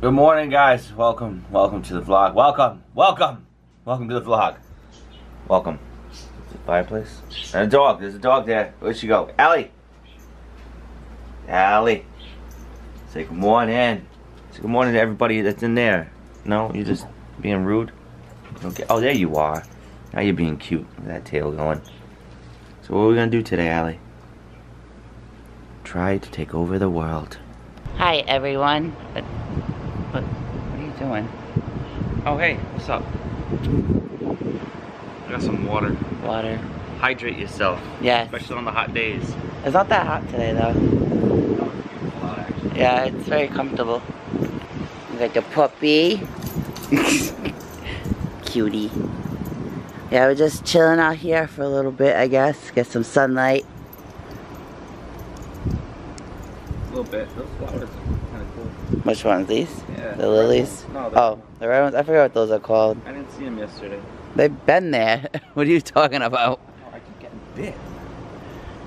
Good morning, guys. Welcome to the vlog. Welcome to the vlog. Welcome. Is it a fireplace? And a dog. There's a dog there. Where'd she go? Allie. Allie. Say good morning. Say good morning to everybody that's in there. No, you're just being rude. Okay. Oh, there you are. Now you're being cute. Look at that tail going. So what are we gonna do today, Allie? Try to take over the world. Hi, everyone. What are you doing? Oh, hey, what's up? I got some water. Water. Hydrate yourself. Yeah. Especially on the hot days. It's not that hot today, though. Oh, it's beautiful out, actually. Yeah, it's very comfortable. You got the puppy. Cutie. Yeah, we're just chilling out here for a little bit, I guess. Get some sunlight. A little bit. Those flowers are kind of cool. Which ones? These? Yeah. The lilies? No, oh, the red ones? I forgot what those are called. I didn't see them yesterday. They've been there. What are you talking about? Oh, I keep getting bit.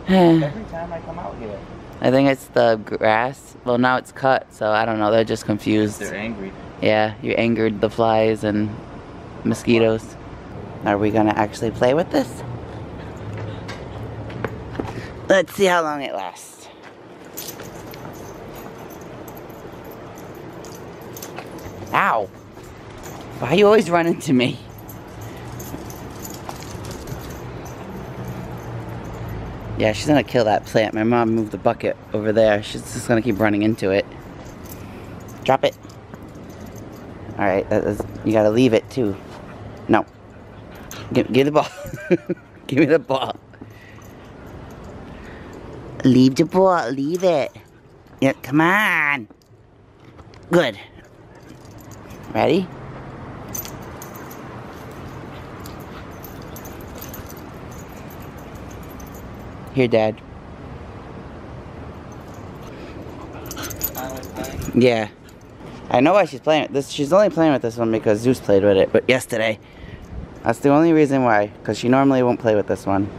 Every time I come out here. I think it's the grass. Well, now it's cut, so I don't know. They're just confused. They're angry. Yeah, you angered the flies and mosquitoes. Are we going to actually play with this? Let's see how long it lasts. Ow! Why are you always running to me? Yeah, she's gonna kill that plant. My mom moved the bucket over there. She's just gonna keep running into it. Drop it. Alright, you gotta leave it too. No. Give the ball. Give me the ball. Leave the ball. Leave it. Yeah, come on. Good. Ready? Here, Dad. Yeah. I know why she's playing with this. She's only playing with this one because Zeus played with it, but yesterday. That's the only reason why, because she normally won't play with this one.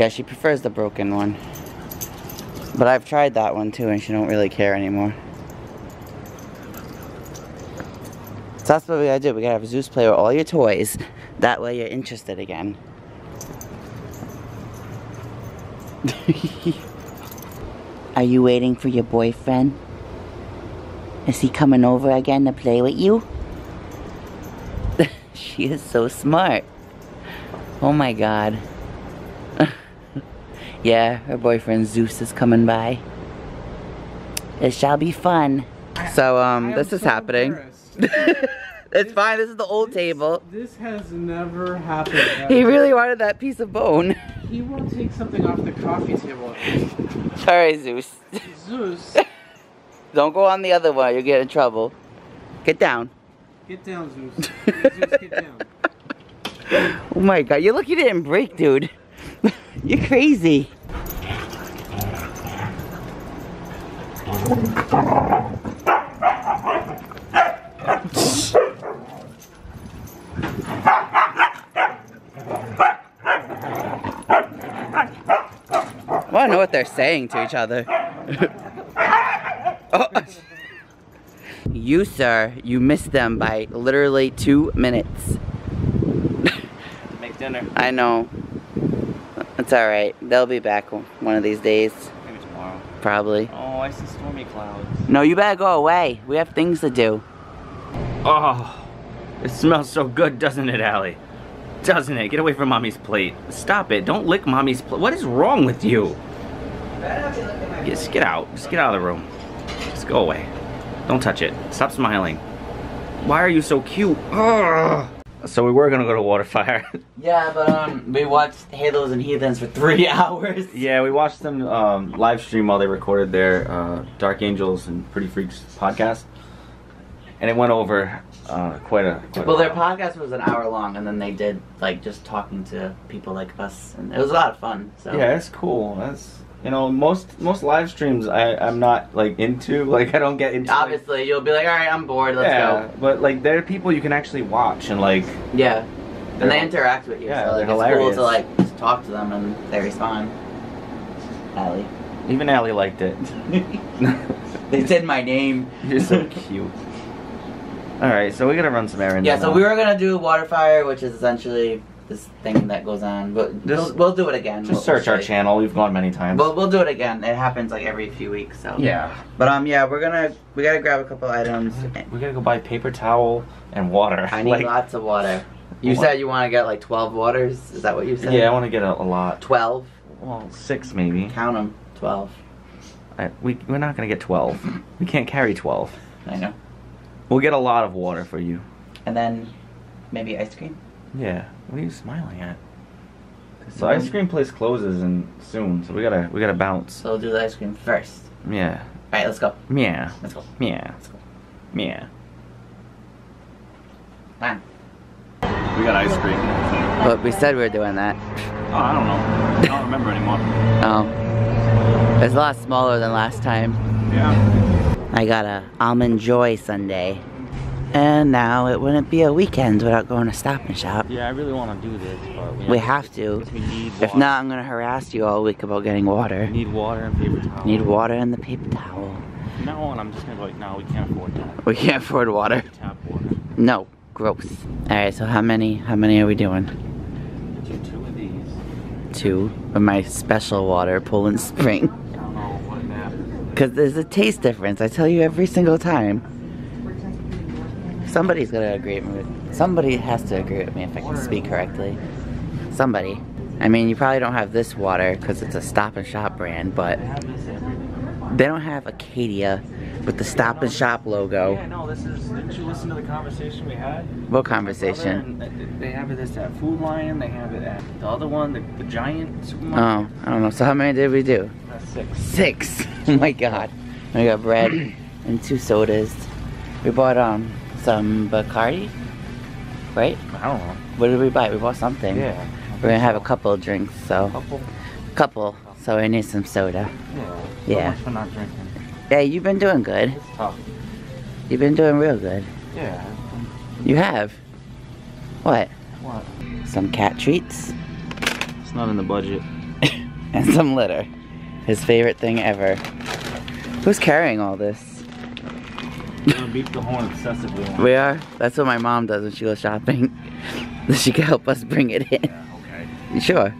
Yeah, she prefers the broken one. But I've tried that one too, and she don't really care anymore. So that's what we gotta do. We gotta have Zeus play with all your toys. That way you're interested again. Are you waiting for your boyfriend? Is he coming over again to play with you? She is so smart. Oh my god. Yeah, her boyfriend Zeus is coming by. It shall be fun. So, this is happening. It's fine, this is the old table. This has never happened ever. He really wanted that piece of bone. He won't take something off the coffee table. Sorry, Zeus. Zeus. Don't go on the other one, you'll get in trouble. Get down. Get down, Zeus. Zeus, get down. Oh my god, you're lucky you didn't break, dude. You're crazy. I want to know what they're saying to each other. Oh. You, sir, you missed them by literally 2 minutes. Make dinner. I know. It's alright. They'll be back one of these days. Maybe tomorrow. Probably. Oh, I see stormy clouds. No, you better go away. We have things to do. Oh, it smells so good, doesn't it, Allie? Doesn't it? Get away from Mommy's plate. Stop it. Don't lick Mommy's plate. What is wrong with you? Just get out. Just get out of the room. Just go away. Don't touch it. Stop smiling. Why are you so cute? Ugh. So we were gonna go to Waterfire. Yeah, but we watched Halos and Heathens for 3 hours. Yeah, we watched them live stream while they recorded their Dark Angels and Pretty Freaks podcast, and it went over quite a well, their while. Podcast was an hour long, and then they did like just talking to people like us, and it was a lot of fun. So yeah, it's cool. That's, you know, most live streams I'm not like into, like I don't get into. Obviously, like, you'll be like, all right, I'm bored, let's go. But like there are people you can actually watch and like. Yeah, and they interact with you. Yeah, so, like, they're hilarious. It's cool to like just talk to them and they respond. Allie. Even Allie liked it. They said my name. You're so cute. Alright, so we're gonna run some errands. Yeah, so we were gonna do Waterfire, which is essentially this thing that goes on, but this, we'll do it again. Just search our channel. We've gone many times. We'll do it again. It happens like every few weeks, so. Yeah. But yeah, we gotta grab a couple items. We gotta go buy paper towel and water. I need lots of water. You said you want to get like 12 waters? Is that what you said? Yeah, I want to get a lot. 12? Well, 6 maybe. Count them. 12. We're not gonna get 12. We can't carry 12. I know. We'll get a lot of water for you. And then maybe ice cream? Yeah. What are you smiling at? So ice cream place closes soon, so we gotta bounce. So we'll do the ice cream first. Yeah. Alright, let's go. Yeah. Let's go. Yeah. Let's go. Yeah. Bye. We got ice cream. But we said we were doing that. Oh, I don't know. I don't remember anymore. Oh. It's a lot smaller than last time. Yeah. I got a Almond Joy sundae. And now it wouldn't be a weekend without going to Stop and Shop. Yeah, I really want to do this, but we have to. We need water. If not, I'm going to harass you all week about getting water. We need water and paper towel. Need water and the paper towel. From now on, I'm just going to be like, no, we can't afford that. We can't afford water. Tap water. No. Gross. Alright, so how many are we doing? Two of these. Two? Of my special water, Poland Spring. I don't know what happened. Because there's a taste difference, I tell you every single time. Somebody's gonna agree with me. Somebody has to agree with me if I can speak correctly. Somebody. I mean, you probably don't have this water because it's a Stop and Shop brand, but they don't have Acadia with the Stop and Shop logo. Yeah, no, this is. Didn't you listen to the conversation we had? What conversation? And they have this at Food Lion. They have it at the other one, the giant supermarket. Oh, I don't know. So how many did we do? Six. Six. Oh my God. We got bread and 2 sodas. We bought some Bacardi, right? I don't know. What did we buy? We bought something. Yeah. We're gonna have a couple of drinks, so. Couple. So I need some soda. Yeah. Yeah. So much for not drinking. Yeah, you've been doing good. It's tough. You've been doing real good. Yeah. You have? What? What? Some cat treats. It's not in the budget. And some litter. His favorite thing ever. Who's carrying all this? We're gonna beat the horn excessively. We are? That's what my mom does when she goes shopping. She can help us bring it in. Yeah, okay. You sure?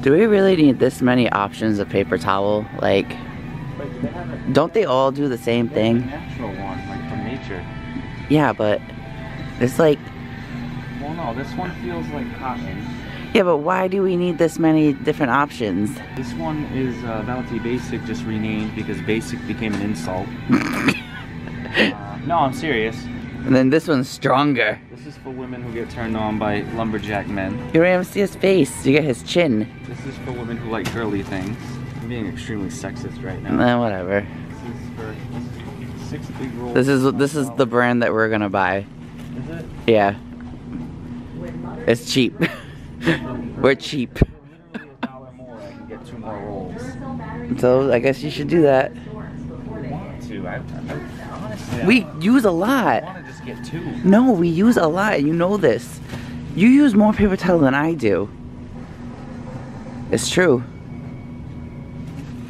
Do we really need this many options of paper towel? Like... Don't they all do the same thing? Natural one, like from nature. Yeah, but it's like. Well, no, this one feels like cotton. Yeah, but why do we need this many different options? This one is Bounty Basic, just renamed because Basic became an insult. No, I'm serious. And then this one's stronger. This is for women who get turned on by lumberjack men. You don't even see his face. You get his chin. This is for women who like girly things. Being extremely sexist right now. Nah, whatever. This is the brand that we're gonna buy. Is it? Yeah. It's cheap. We're cheap. So I guess you should do that. We use a lot. No, we use a lot. You know this. You use more paper towel than I do. It's true.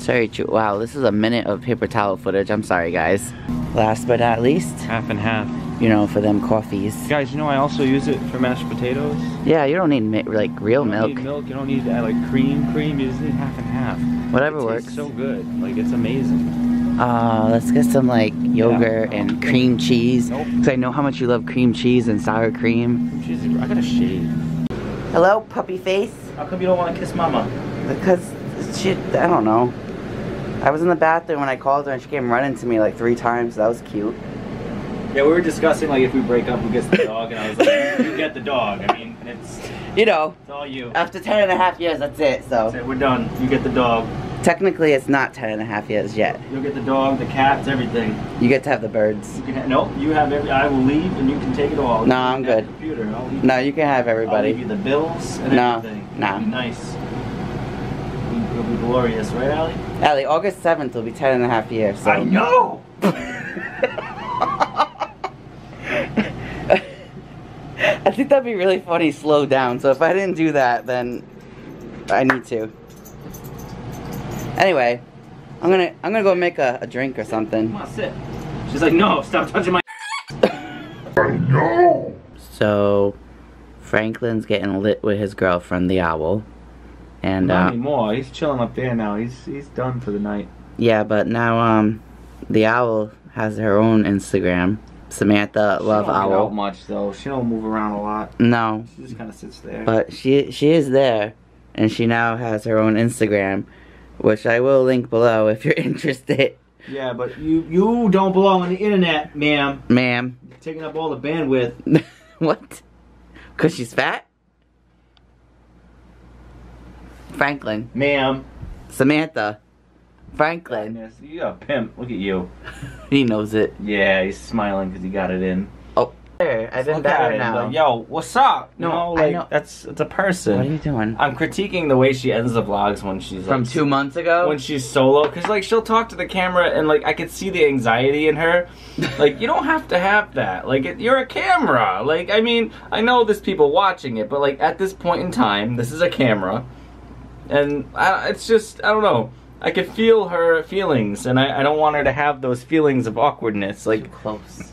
Very true. Wow, this is a minute of paper towel footage. I'm sorry, guys. Last but not least, half and half. You know, for them coffees. Guys, you know I also use it for mashed potatoes. Yeah, you don't need like real milk. You don't need milk. You don't need like cream. You just need half and half. Whatever works. It's so good. Like it's amazing. Let's get some like yogurt and cream cheese. Nope. Cause I know how much you love cream cheese and sour cream. Cheese. I gotta shave. Hello, puppy face. How come you don't want to kiss mama? Because she. I don't know. I was in the bathroom when I called her and she came running to me like 3 times. So that was cute. Yeah, we were discussing like if we break up, who gets the dog? And I was like, you get the dog. I mean, it's... You know. It's all you. After 10.5 years, that's it, so... That's it, we're done. You get the dog. Technically, it's not 10.5 years yet. You'll get the dog, the cats, everything. You get to have the birds. You can no, you have every... I will leave and you can take it all. No, I'm good. Computer. I'll leave you can have everybody. I'll leave you the bills and everything. No, it'll be nice. It'll be glorious, right, Allie? Allie, August 7th will be 10.5 years. So. I know! I think that'd be really funny, slow down. So if I didn't do that, then I need to. Anyway, I'm gonna go make a drink or something. Come on, sit. She's like, no, stop touching my. No. So, Franklin's getting lit with his girlfriend, the owl, and not anymore. He's chilling up there now. He's done for the night. Yeah, but now the owl has her own Instagram. Samantha Love Owl. She don't get out much though. She don't move around a lot. No. She just kind of sits there. But she is there, and she now has her own Instagram, which I will link below if you're interested. Yeah, but you don't belong on the internet, ma'am. Ma'am. You're taking up all the bandwidth. What? Cause she's fat? Franklin. Ma'am. Samantha. Franklin. You got a pimp. Look at you. He knows it. Yeah, he's smiling because he got it in. Oh. I've been better now. Like, yo, what's up? No, like, I know. That's a person. What are you doing? I'm critiquing the way she ends the vlogs when she's like, from 2 months ago? When she's solo. Because, like, she'll talk to the camera and, like, I could see the anxiety in her. Like, you don't have to have that. Like, you're a camera. Like, I mean, I know there's people watching it, but, like, at this point in time, this is a camera. And it's just, I don't know. I could feel her feelings, and I don't want her to have those feelings of awkwardness. Like too close.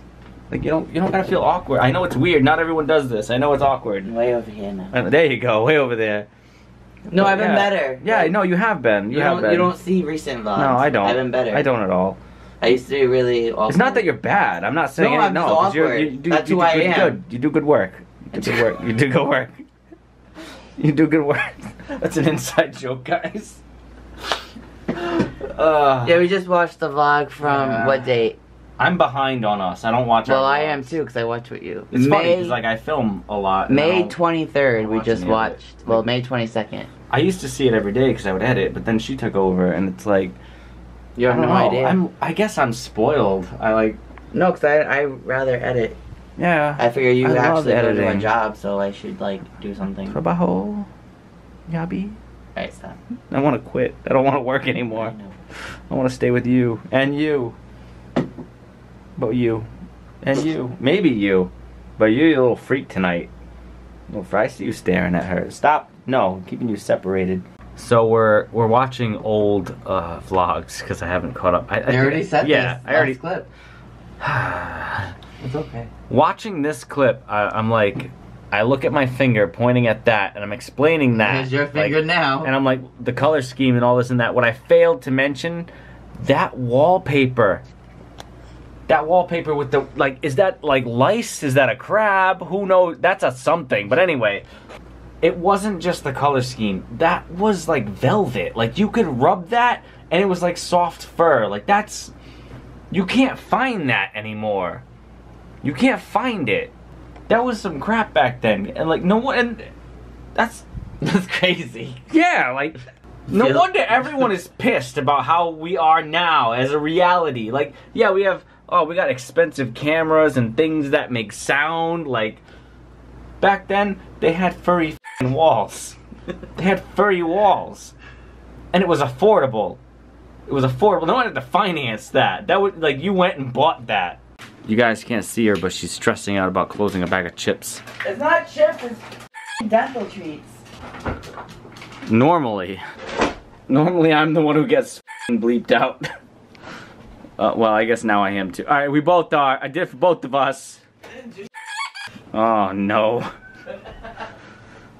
Like you don't gotta feel awkward. I know it's weird. Not everyone does this. I know it's awkward. Way over here now. There you go. Way over there. No, but I've been better. Yeah, like, no, you have been. You have been. You don't see recent vlogs. No, I don't. I've been better. I don't at all. I used to be really awkward. It's not that you're bad. I'm not saying anything. No, I'm so awkward. That's who I am. You do good work. You do good work. You do good work. You do good work. That's an inside joke, guys. Yeah, we just watched the vlog from what date? I'm behind on us. I don't watch. Well, I am too because I watch with you. It's funny because like I film a lot. May 23rd, we just watched. Well, May 22nd. I used to see it every day because I would edit, but then she took over, and it's like you have no idea. I guess I'm spoiled. I like no, because I rather edit. Yeah. I figure you actually do my job, so I should like do something. Trabajo, yabi. Alright, stop. I want to quit. I don't want to work anymore. I want to stay with you. And you. But you. And you. Maybe you. But you're a little freak tonight. Well, if I see you staring at her. Stop. No, I'm keeping you separated. So we're watching old vlogs because I haven't caught up. I already said this. Yeah, I already clip. It's okay. Watching this clip, I'm like... I look at my finger pointing at that and I'm explaining that. Here's your finger like, now. And I'm like, the color scheme and all this and that. What I failed to mention, that wallpaper. That wallpaper with the, like, is that like lice? Is that a crab? Who knows? That's a something. But anyway, it wasn't just the color scheme. That was like velvet. Like you could rub that and it was like soft fur. Like that's, you can't find that anymore. You can't find it. That was some crap back then, and like no one. And that's crazy. Yeah, like no wonder everyone is pissed about how we are now as a reality. Like yeah, we have we got expensive cameras and things that make sound. Like back then they had furry walls. They had furry walls, and it was affordable. It was affordable. No one had to finance that. That would like you went and bought that. You guys can't see her, but she's stressing out about closing a bag of chips. It's not chips, it's dental treats. Normally I'm the one who gets bleeped out. Well, I guess now I am too. Alright, we both are. I did for both of us. Oh, no.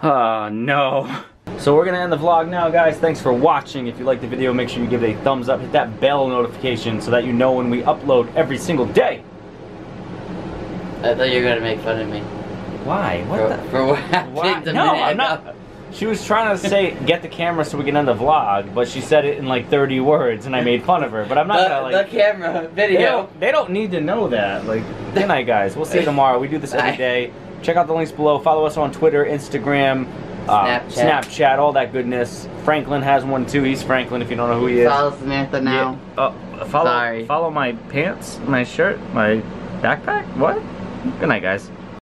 Oh, no. So we're gonna end the vlog now, guys. Thanks for watching. If you liked the video, make sure you give it a thumbs up. Hit that bell notification so that you know when we upload every single day. I thought you were gonna make fun of me. Why? For what happened? No, I'm not. She was trying to say get the camera so we can end the vlog, but she said it in like 30 words, and I made fun of her. But I'm not gonna like the camera video. They don't need to know that. Like, good night, guys. We'll see you tomorrow. We do this every day. Check out the links below. Follow us on Twitter, Instagram, Snapchat, all that goodness. Franklin has one too. He's Franklin. If you don't know who he is. Follow Samantha now. Yeah. Follow my pants, my shirt, my backpack. What? Good night, guys.